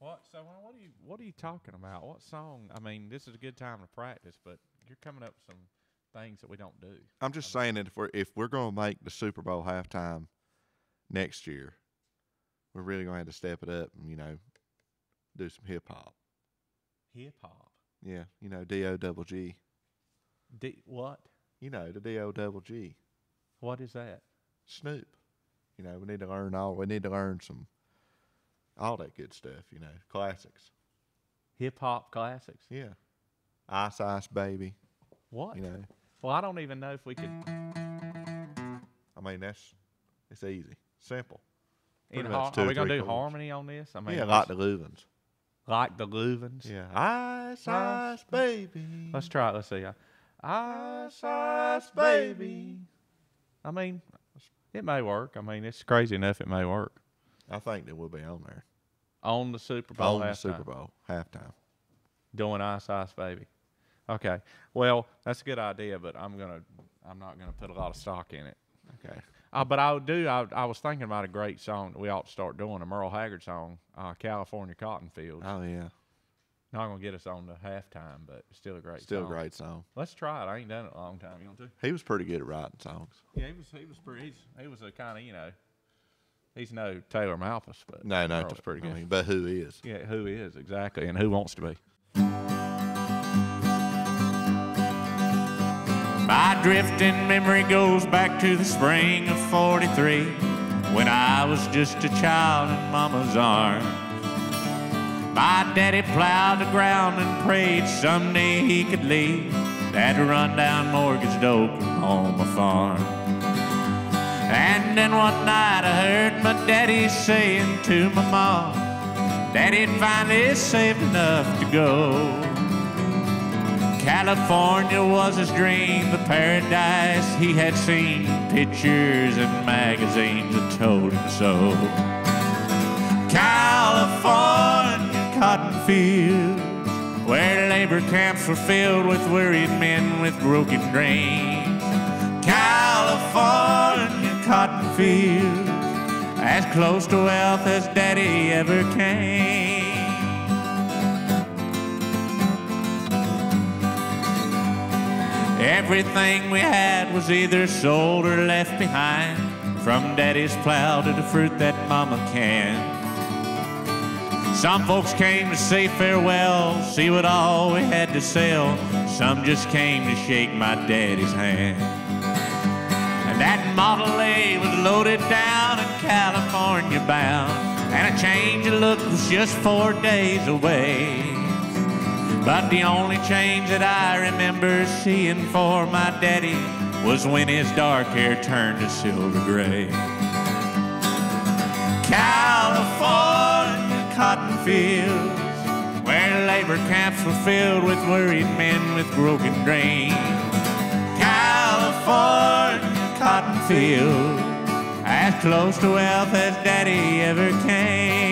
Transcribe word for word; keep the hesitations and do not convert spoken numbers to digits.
What? So what are you? What are you talking about? What song? I mean, this is a good time to practice, but you're coming up with some things that we don't do. I'm just I mean, saying that if we're if we're going to make the Super Bowl halftime next year, we're really going to have to step it up and you know do some hip hop. Hip hop. Yeah, you know D O double G. D what? You know the D O double G. What is that? Snoop. You know we need to learn all. We need to learn some. All that good stuff, you know, classics. Hip-hop classics? Yeah. Ice Ice Baby. What? You know. Well, I don't even know if we could. I mean, that's, it's easy. Simple. In har- are we going to do harmony on this? I mean, yeah, like the Louvins. Like the Louvins? Yeah. Ice Ice Baby. Let's try it. Let's see. Ice Ice Baby. I mean, it may work. I mean, it's crazy enough it may work. I think that we'll be on there. On the Super Bowl halftime. On the Super Bowl halftime. Doing Ice Ice Baby. Okay. Well, that's a good idea, but I'm gonna I'm not gonna put a lot of stock in it. Okay. Uh, but I do I I was thinking about a great song that we ought to start doing, a Merle Haggard song, uh, California Cotton Fields. Oh yeah. Not gonna get us on the halftime, but still a great still song. Still a great song. Let's try it. I ain't done it in a long time, you want to? He was pretty good at writing songs. Yeah, he was he was pretty he's, he was a kinda, you know. He's no Taylor Malpas, but no, no, that's pretty good. I mean, but who is? Yeah, who is exactly, and who wants to be? My drifting memory goes back to the spring of forty-three, when I was just a child in Mama's arms. My daddy plowed the ground and prayed someday he could leave that rundown mortgage dope on my farm. And then one night I heard my daddy saying to my mom that he'd finally saved enough to go. California was his dream, the paradise he had seen. Pictures and magazines had told him so. California cotton fields, where labor camps were filled with worried men with broken dreams. California cotton fields, as close to wealth as daddy ever came. Everything we had was either sold or left behind, from daddy's plow to the fruit that mama canned. Some folks came to say farewell, see what all we had to sell. Some just came to shake my daddy's hand. That Model A was loaded down and California bound, and a change of look was just four days away. But the only change that I remember seeing for my daddy was when his dark hair turned to silver gray. California cotton fields, where labor camps were filled with worried men with broken dreams. California cotton field, as close to wealth as daddy ever came.